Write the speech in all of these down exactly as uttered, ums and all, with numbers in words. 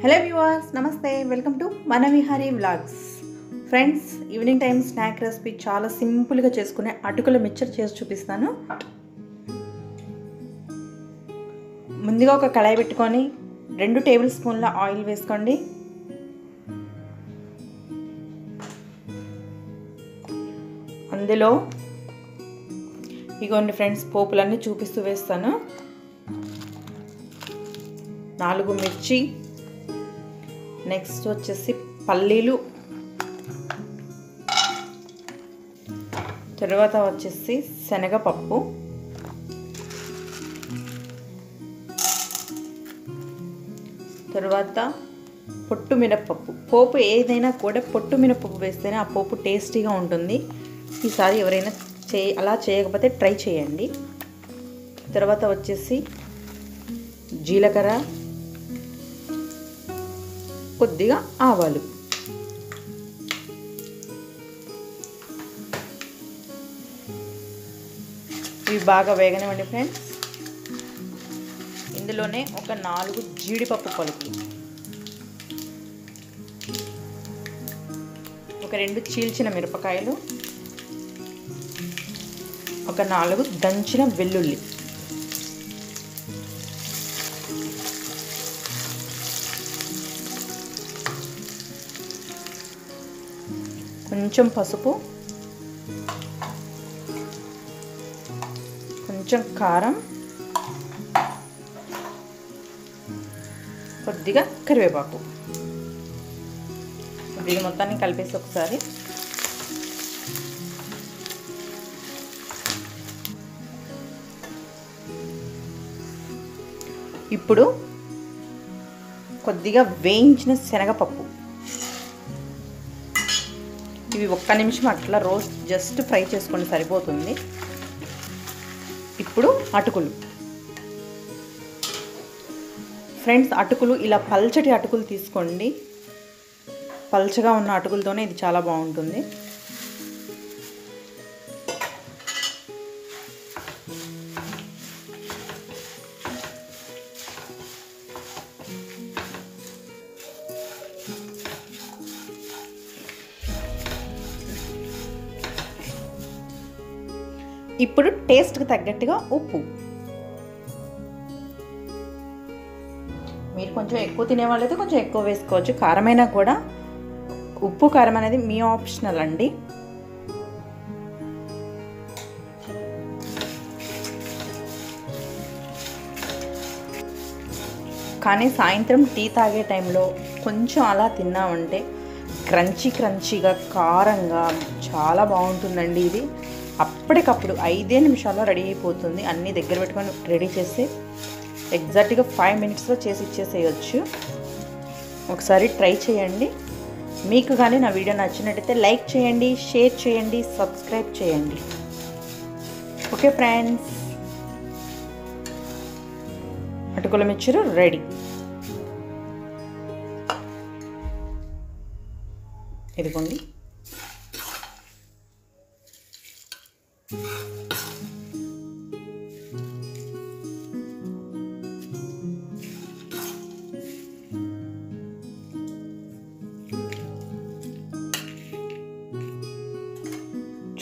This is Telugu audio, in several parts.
Hello viewers, Namaste, welcome to Manavihari Vlogs. Friends, evening time snack recipe chala simple ga cheskune atukula mixture chesi chupistanu. Munduga oka kadai pettukoni two tablespoons la oil veskondi. Andulo igondi friends populanni chupistu vestanu. Nalugu mirchi. Next వచ్చేసి పల్లీలు తర్వాత వచ్చేసి శనగపప్పు తర్వాత పొట్టు మినపప్పు పోపు ఏదైనా కూడా పొట్టు మినపప్పు వేస్తేనే ఆ పోపు టేస్టీగా ఉంటుంది ఈసారి ఎవరైనా అలా చేయకపోతే ట్రై చేయండి తర్వాత వచ్చేసి జీలకర్ర కొద్దిగా ఆవాలు ఇవి బాగా వేగనివ్వండి ఫ్రెండ్స్ ఇందులోనే ఒక నాలుగు జీడిపప్పు పలుకులు ఒక రెండు చీల్చిన మిరపకాయలు ఒక నాలుగు దంచిన వెల్లుల్లి కొంచెం పసుపు కొంచెం కారం కొద్దిగా కరివేపాకు ఇది మొత్తాన్ని కలిపేసి ఒకసారి ఇప్పుడు కొద్దిగా వేయించిన శనగపప్పు ఇవి ఒక్క నిమిషం అట్లా రోస్ట్ జస్ట్ ఫ్రై చేసుకోండి సరిపోతుంది ఇప్పుడు అటుకులు ఫ్రెండ్స్ అటుకులు ఇలా పల్చటి అటుకులు తీసుకోండి పల్చగా ఉన్న అటుకులతోనే ఇది చాలా బాగుంటుంది ఇప్పుడు టేస్ట్కి తగ్గట్టుగా ఉప్పు మీరు కొంచెం ఎక్కువ తినేవాళ్ళైతే కొంచెం ఎక్కువ వేసుకోవచ్చు కారమైనా కూడా ఉప్పు కారం అనేది మీ ఆప్షనల్ అండి కానీ సాయంత్రం టీ తాగే టైంలో కొంచెం అలా తిన్నామంటే క్రంచీ క్రంచీగా కారంగా చాలా బాగుంటుందండి ఇది అప్పటికప్పుడు ఐదే నిమిషాల్లో రెడీ అయిపోతుంది అన్నీ దగ్గర పెట్టుకొని రెడీ చేసి ఎగ్జాక్ట్గా ఫైవ్ మినిట్స్లో చేసి ఇచ్చేసేయచ్చు ఒకసారి ట్రై చేయండి మీకు కానీ నా వీడియో నచ్చినట్టయితే లైక్ చేయండి షేర్ చేయండి సబ్స్క్రైబ్ చేయండి ఓకే ఫ్రెండ్స్ అటుకుల మిక్చర్ రెడీ ఇదిగోండి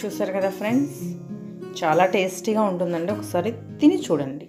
చూసారు కదా ఫ్రెండ్స్ చాలా టేస్టీగా ఉంటుందండి ఒకసారి తిని చూడండి